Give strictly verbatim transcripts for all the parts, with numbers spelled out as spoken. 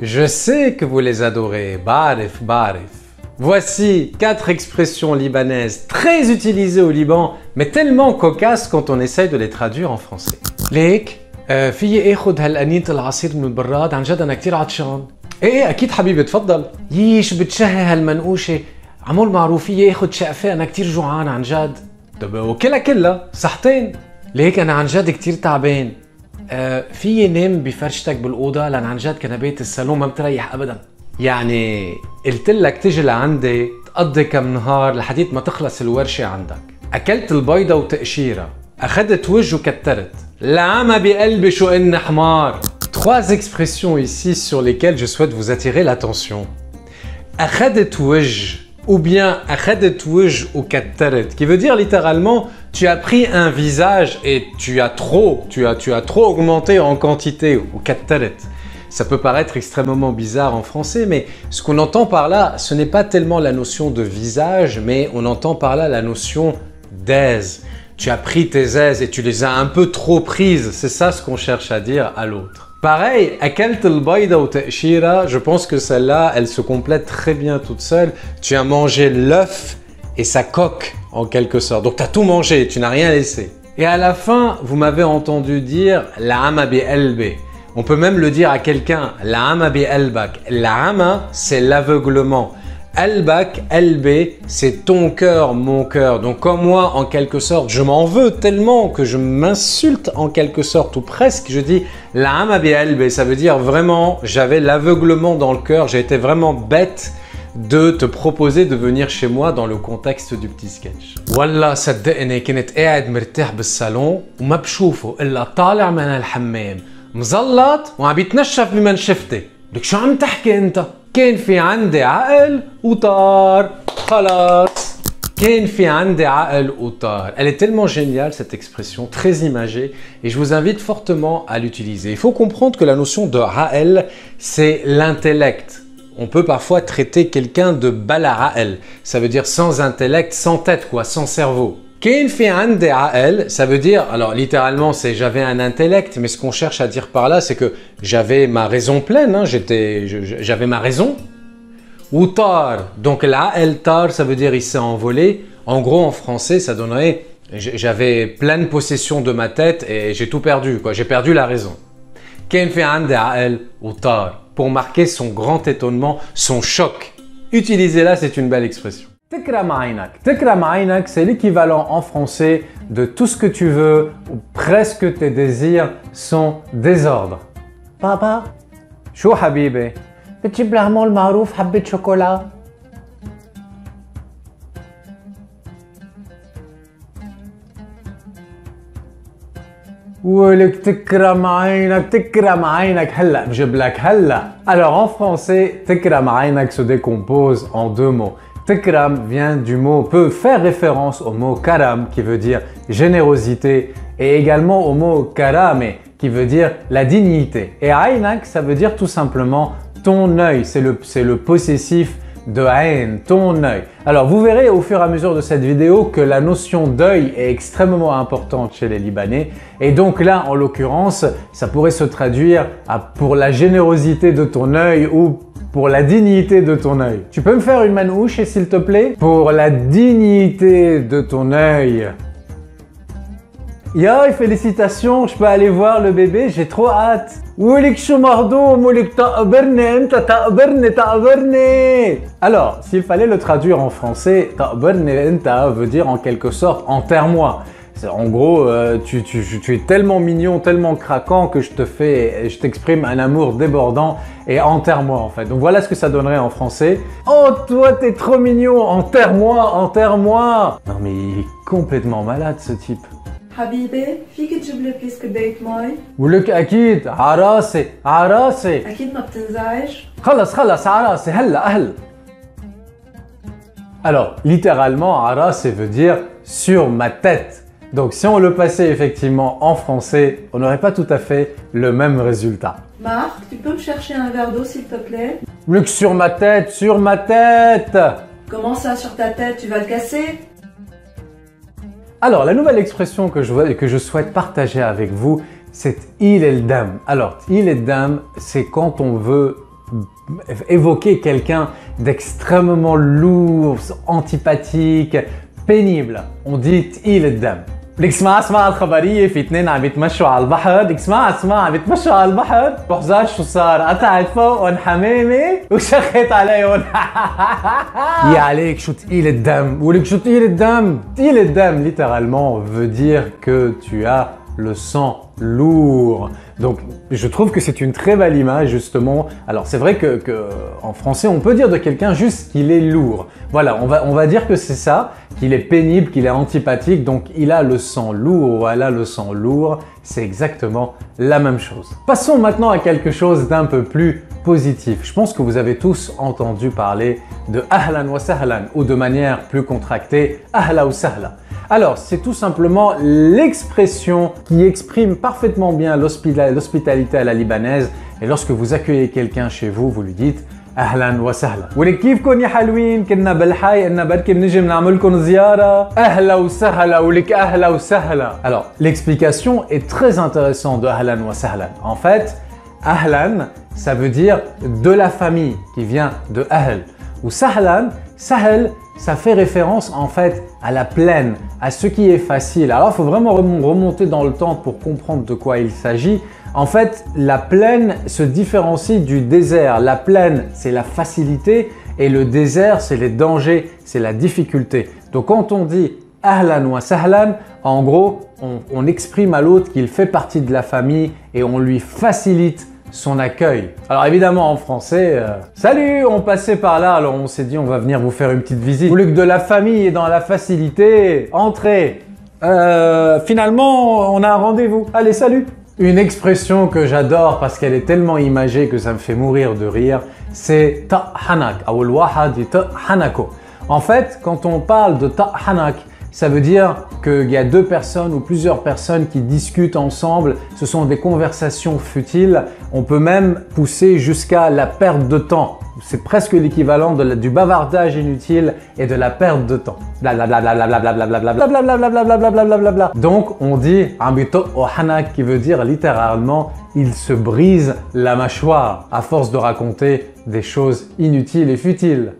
Je sais que vous les adorez, barif, barif. Voici quatre expressions libanaises très utilisées au Liban, mais tellement cocasses quand on essaye de les traduire en français. Lek, fille échoud hal-anit al-asir min al-barad, an jad ana ktir atchan. Eh, akid habib, tfaddal. Yish bitchahe hal-manouche, amol maroufie échoud chafé ana ktir jouan, an jad. D'abord, okela kella, sahtain. Lek, ana an jad ktir taabin. في نام بفرشتك بالأوضة لأن عن جد كنبات الصالون ما بتريح أبدا. يعني قلت لك تجي لعندي تقضي كم نهار لحديت ما تخلص الورشة عندك. أكلت البيضة وتقشيرة، أخذت وجه وكترت. العمى بقلبي شو إن حمار. Trois expressions ici sur lesquelles je souhaite vous attirer l'attention. أخذت وجه ou bien أخذت وجه وكترت qui veut dire littéralement tu as pris un visage et tu as trop, tu as, tu as trop augmenté en quantité, ou kattaret. Ça peut paraître extrêmement bizarre en français, mais ce qu'on entend par là, ce n'est pas tellement la notion de visage, mais on entend par là la notion d'aise. Tu as pris tes aises et tu les as un peu trop prises, c'est ça ce qu'on cherche à dire à l'autre. Pareil, akalt al-bayda ou ta'shira, je pense que celle-là, elle se complète très bien toute seule. Tu as mangé l'œuf et sa coque, en quelque sorte. Donc, tu as tout mangé, tu n'as rien laissé. Et à la fin, vous m'avez entendu dire « l'ama bi elbe ». On peut même le dire à quelqu'un « l'ama bi elbak ». L'ama, c'est l'aveuglement. Elbak, elbe, c'est ton cœur, mon cœur. Donc, comme moi, en quelque sorte, je m'en veux tellement que je m'insulte en quelque sorte, ou presque. Je dis « l'ama bi elbe », ça veut dire vraiment, j'avais l'aveuglement dans le cœur, j'ai été vraiment bête de te proposer de venir chez moi dans le contexte du petit sketch. Wallah, صدقني كنت قاعد مرتاح بالصالون وما بشوفه الا طالع من الحمام مزلط وعم بيتنشف بمن شفته. لك شو عم تحكي انت؟ كان في عندي عقل وطار خلاص. كان في عندي عقل وطار. Elle est tellement géniale cette expression, très imagée, et je vous invite fortement à l'utiliser. Il faut comprendre que la notion de عقل, c'est l'intellect. On peut parfois traiter quelqu'un de balara'el, ça veut dire sans intellect, sans tête quoi, sans cerveau. Kain fi ande a'el, ça veut dire, alors littéralement c'est j'avais un intellect, mais ce qu'on cherche à dire par là c'est que j'avais ma raison pleine, hein, j'étais, j'avais ma raison. Ou tar, donc l'a'el tar ça veut dire il s'est envolé, en gros en français ça donnerait j'avais pleine possession de ma tête et j'ai tout perdu quoi, j'ai perdu la raison. Kain fi ande a'el ou tar, pour marquer son grand étonnement, son choc. Utilisez-la, c'est une belle expression. Tekra ma'aynak. Tekra ma'aynak, c'est l'équivalent en français de tout ce que tu veux ou presque tes désirs sont désordre. Papa, chou habibé. Petit blarement le marouf, habit de chocolat. Ouelek tekram aynak, tekram aynak, hella, je blague hella. Alors en français, tekram aynak se décompose en deux mots. Tekram vient du mot, peut faire référence au mot karam qui veut dire générosité et également au mot karame qui veut dire la dignité. Et aynak ça veut dire tout simplement ton œil, c'est le, c'est le possessif de haine, ton œil. Alors vous verrez au fur et à mesure de cette vidéo que la notion d'œil est extrêmement importante chez les Libanais et donc là en l'occurrence ça pourrait se traduire à pour la générosité de ton œil ou pour la dignité de ton œil. Tu peux me faire une manouche s'il te plaît? Pour la dignité de ton œil. Yo, félicitations, je peux aller voir le bébé, j'ai trop hâte. Alors, s'il fallait le traduire en français, veut dire en quelque sorte enterre-moi. En gros, euh, tu, tu, tu es tellement mignon, tellement craquant que je te fais, je t'exprime un amour débordant et enterre-moi en fait. Donc voilà ce que ça donnerait en français. Oh toi t'es trop mignon, enterre-moi, enterre-moi. Non mais il est complètement malade ce type. حبيبي فيك تجيب لي بليز كباية مي؟ ولك أكيد عراسي عراسي أكيد ما بتنزعج؟ خلص خلص عراسي هلا هلا. Alors littéralement عراسي veut dire sur ma tête. Donc si on le passait effectivement en français, on n'aurait pas tout à fait le même résultat. Marc, tu peux me chercher un verre d'eau s'il te plaît? Luc, sur ma tête, sur ma tête. Comment ça sur ta tête? Tu vas le casser? Alors, la nouvelle expression que je, que je souhaite partager avec vous, c'est « il est le dame ». Alors, « il est le dame », c'est quand on veut évoquer quelqu'un d'extrêmement lourd, antipathique, pénible, on dit تقيل الدم. بدك تسمع اسمع على الخبريه في اثنين عم يتمشوا على البحر، بدك تسمع اسمع عم يتمشوا على البحر، بحزار شو صار؟ قطعت فوقهم حمامه وشخت عليهم. يا عليك شو تقيل الدم، بقولك شو تقيل الدم، تقيل الدم littéralement veut dire que tu as le sang lourd. Donc je trouve que c'est une très belle image justement. Alors c'est vrai que, que en français on peut dire de quelqu'un juste qu'il est lourd. Voilà, on va, on va dire que c'est ça, qu'il est pénible, qu'il est antipathique, donc il a le sang lourd, elle a le sang lourd, c'est exactement la même chose. Passons maintenant à quelque chose d'un peu plus positif. Je pense que vous avez tous entendu parler de ahlan wa sahlan ou de manière plus contractée ahla ou sahla. Alors c'est tout simplement l'expression qui exprime parfaitement bien l'hospitalité à la libanaise. Et lorsque vous accueillez quelqu'un chez vous, vous lui dites أهلا وسهلا. ولك كيفكن يا حلوين؟ كنا بالحي إن بركي بنجي بنعملكن زيارة. أهلا وسهلا ولك أهلا وسهلا. Alors l'explication est très intéressante de أهلا وسهلا. En fait, أهلا ça veut dire de la famille qui vient de أهل. Ou sahlan, sahel, ça fait référence en fait à la plaine, à ce qui est facile. Alors il faut vraiment remonter dans le temps pour comprendre de quoi il s'agit. En fait, la plaine se différencie du désert. La plaine, c'est la facilité et le désert, c'est les dangers, c'est la difficulté. Donc quand on dit ahlan wa sahlan, en gros, on, on exprime à l'autre qu'il fait partie de la famille et on lui facilite son accueil. Alors évidemment en français, euh, salut, on passait par là, alors on s'est dit on va venir vous faire une petite visite. Vous voulez que de la famille et dans la facilité, entrez. Euh, finalement, on a un rendez-vous. Allez, salut. Une expression que j'adore parce qu'elle est tellement imagée que ça me fait mourir de rire, c'est ta'hanak. Awal wahad ta'hanako. En fait, quand on parle de ta'hanak, ça veut dire qu'il y a deux personnes ou plusieurs personnes qui discutent ensemble. Ce sont des conversations futiles. On peut même pousser jusqu'à la perte de temps. C'est presque l'équivalent du bavardage inutile et de la perte de temps. Donc on dit ambito ohanak qui veut dire littéralement il se brise la mâchoire à force de raconter des choses inutiles et futiles.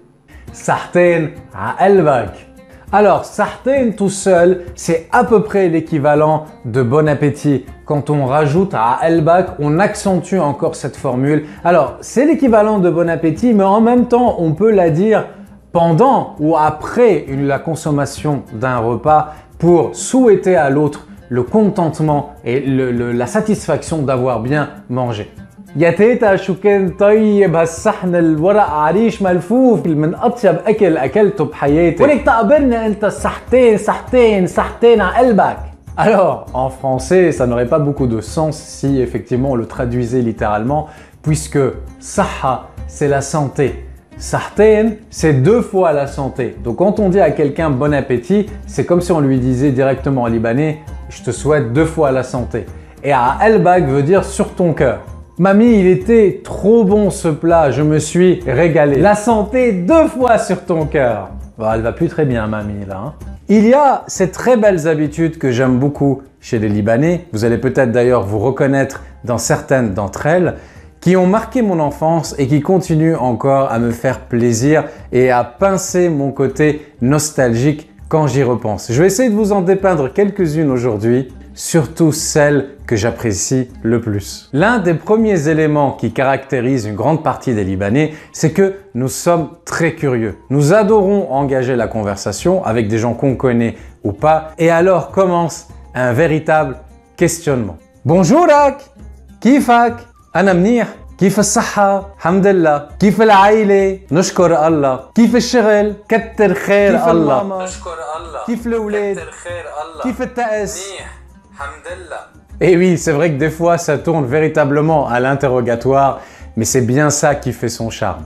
Sartène à elvak. Alors, sartène tout seul, c'est à peu près l'équivalent de bon appétit. Quand on rajoute à elbak, on accentue encore cette formule. Alors, c'est l'équivalent de bon appétit, mais en même temps, on peut la dire pendant ou après une, la consommation d'un repas pour souhaiter à l'autre le contentement et le, le, la satisfaction d'avoir bien mangé. يا تيتا شو كان طيب هالصحن الورق عريش ملفوف من اطيب اكل اكلته بحياتي ولك تقابلنا انت الصحتين صحتين صحتين على قلبك. Alors en français ça n'aurait pas beaucoup de sens si effectivement on le traduisait littéralement puisque صحة c'est la santé. Sartène, c'est deux fois la santé. Donc quand on dit à quelqu'un bon appétit, c'est comme si on lui disait directement en libanais je te souhaite deux fois la santé. Et à elbak veut dire sur ton cœur. Mamie, il était trop bon ce plat, je me suis régalé. La santé deux fois sur ton cœur. Bon, elle va plus très bien, mamie, là. Hein. Il y a ces très belles habitudes que j'aime beaucoup chez les Libanais. Vous allez peut-être d'ailleurs vous reconnaître dans certaines d'entre elles, qui ont marqué mon enfance et qui continuent encore à me faire plaisir et à pincer mon côté nostalgique quand j'y repense. Je vais essayer de vous en dépeindre quelques-unes aujourd'hui, surtout celles que j'apprécie le plus. L'un des premiers éléments qui caractérise une grande partie des Libanais, c'est que nous sommes très curieux. Nous adorons engager la conversation avec des gens qu'on connaît ou pas, et alors commence un véritable questionnement. Bonjour Ak, Kifak, Ana Mnih, كيف الصحة؟ الحمد لله. كيف العائلة؟ نشكر الله. كيف الشغل؟ كتر خير كيف الله. كيف الماما؟ نشكر الله. كيف الأولاد؟ كتر خير الله. كيف التأس؟ منيح الحمد لله. Et oui, c'est vrai que des fois ça tourne véritablement à l'interrogatoire, mais c'est bien ça qui fait son charme.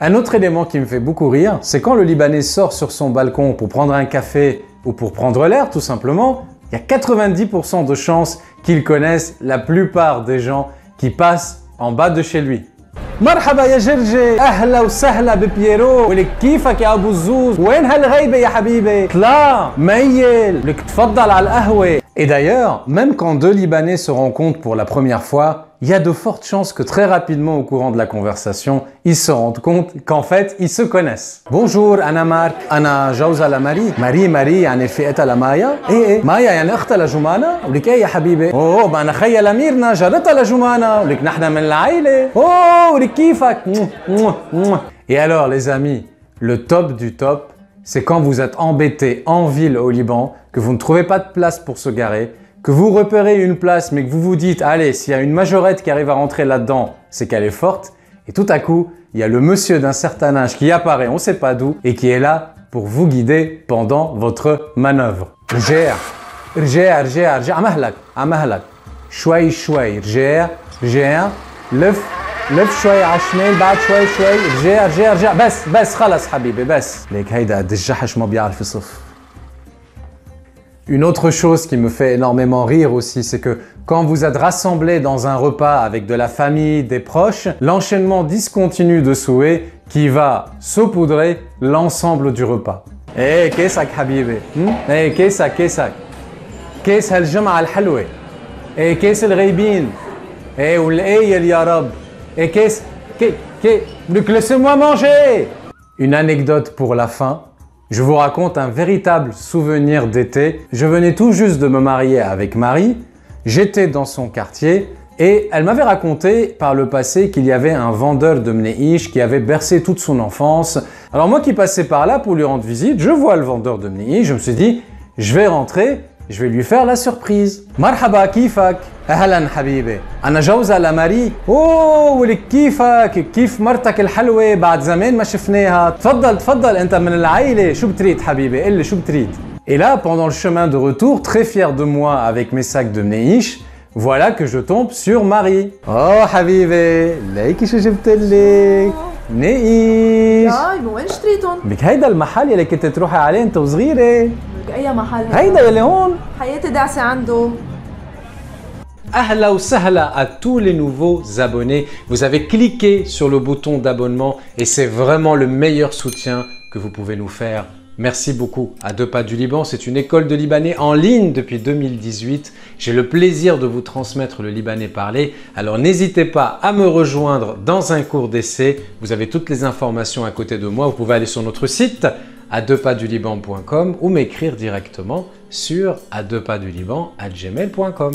Un autre élément qui me fait beaucoup rire, c'est quand le Libanais sort sur son balcon pour prendre un café ou pour prendre l'air tout simplement, il y a quatre-vingt-dix pour cent de chances qu'ils connaissent la plupart des gens qui passent en bas de chez lui. مرحبا يا جرجي اهلا وسهلا ببييرو ولك كيفك يا ابو الزوز وين هالغيبه يا حبيبي طلع ميل لك تفضل على القهوه. Et d'ailleurs, même quand deux Libanais se rencontrent pour la première fois, il y a de fortes chances que très rapidement au courant de la conversation, ils se rendent compte qu'en fait, ils se connaissent. Bonjour, Anna Marc, Anna Jauza la Marie. Marie, Marie, يعني فئتها لمايا. إيه مايا يعني أختها لجمانة. ولك إيه يا حبيبي. أوه بأنا خيال أميرنا جارتها لجمانة. ولك نحن من العائلة. أوه ولك كيفك. Et alors les amis, le top du top, c'est quand vous êtes embêté en ville au Liban, que vous ne trouvez pas de place pour se garer, que vous repérez une place mais que vous vous dites « Allez, s'il y a une majorette qui arrive à rentrer là-dedans, c'est qu'elle est forte. » Et tout à coup, il y a le monsieur d'un certain âge qui apparaît, on ne sait pas d'où, et qui est là pour vous guider pendant votre manœuvre. « Rjea, rjea, rjea, rjea, amahlak, amahlak. Shway, shway, rjea, rjea, lef, lef, shway, ashmel, ba'd, shway, shway, rjea, rjea, rjea, bas, bas, khalas, habibi, bas. » Lek hayda, djahash ma bi'arfi sif. Une autre chose qui me fait énormément rire aussi, c'est que quand vous êtes rassemblés dans un repas avec de la famille, des proches, l'enchaînement discontinu de souhaits qui va saupoudrer l'ensemble du repas. Eh, qu'est-ce que habibi? Eh, qu'est-ce que qu'est-ce que qu'est-ce que le jama'a al-halwa? Eh, qu'est-ce que le ghaibin? Eh, ou l'ayel ya rab? Eh, qu'est-ce que qu'est-ce que laissez-moi manger? Une anecdote pour la fin. Je vous raconte un véritable souvenir d'été. Je venais tout juste de me marier avec Marie, j'étais dans son quartier et elle m'avait raconté par le passé qu'il y avait un vendeur de mneish qui avait bercé toute son enfance. Alors moi qui passais par là pour lui rendre visite, je vois le vendeur de mneish, je me suis dit je vais rentrer, je vais lui faire la surprise. Marhaba kifak, ahlan habibi, ana jauza la Marie. Oh, ولك كيفك, كيف مرتك الحلوة بعد زمان ما شفناها. تفضل تفضل انت من العائلة, شو بتريد حبيبي, قل لي شو بتريد. Et là, pendant le chemin de retour, très fier de moi avec mes sacs de mneish, voilà que je tombe sur Marie. Oh habibi, ليكي شو جبت لك. منيش. ياي من وين شتريتهم؟ لك هيدا المحل يلي كنت تروحي عليه انت وصغيرة. أي محل هيدا يلي هون حياتي دعسة عنده. Ahla ou sahla à tous les nouveaux abonnés. Vous avez cliqué sur le bouton d'abonnement et c'est vraiment le meilleur soutien que vous pouvez nous faire. Merci beaucoup. A deux Pas du Liban, c'est une école de Libanais en ligne depuis deux mille dix-huit. J'ai le plaisir de vous transmettre le Libanais parlé. Alors n'hésitez pas à me rejoindre dans un cours d'essai. Vous avez toutes les informations à côté de moi. Vous pouvez aller sur notre site a deux pas du liban point com ou m'écrire directement sur a deux pas du liban arobase gmail point com.